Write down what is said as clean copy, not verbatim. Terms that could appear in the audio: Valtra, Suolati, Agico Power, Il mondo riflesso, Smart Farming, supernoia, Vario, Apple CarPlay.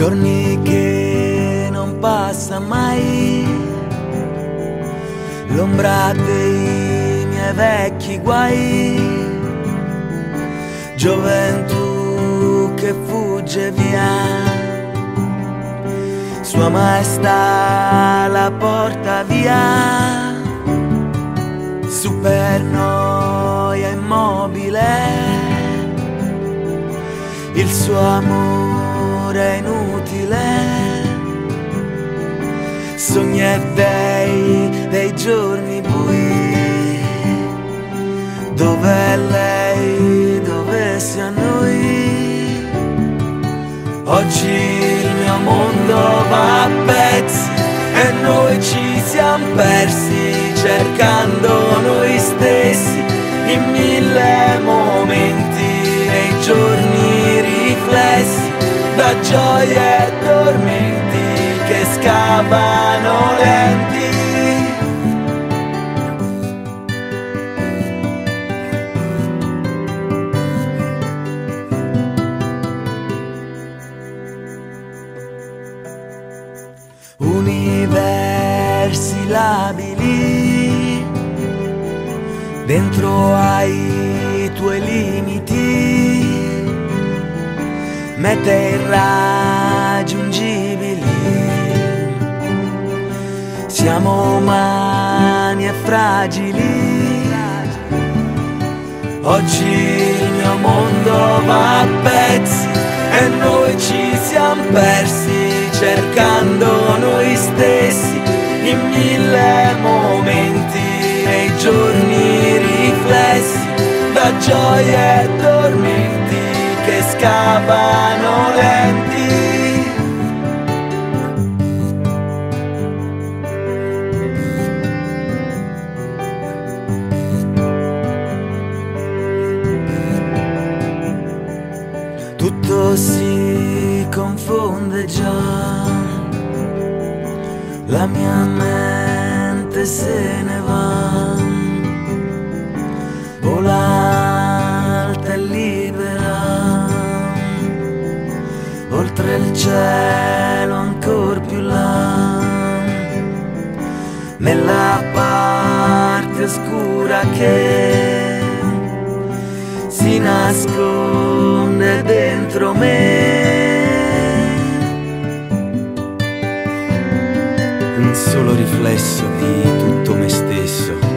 giorni che non passa mai, l'ombra dei miei vecchi guai, gioventù che fugge via, Sua Maestà la porta via, supernoia immobile, il suo amore è inutile, sogni e vei dei giorni bui, dove lei, dove siamo noi, oggi il mio mondo va a pezzi e noi ci siamo persi cercando noi stessi in mille momenti nei giorni riflessi da gioie e tormenti che scavano lenti. Universi labili dentro ai tuoi limiti, mete irraggiungibili, siamo umani e fragili, oggi il mio mondo va a pezzi e noi ci siamo persi cercando noi stessi in mille momenti nei giorni riflessi da gioie e tormenti che scavano lenti. Tutto si confonde già, la mia mente se ne va, vola alta e libera, oltre il cielo ancor più là, nella parte oscura che si nasconde dentro me. Un solo riflesso di tutto me stesso.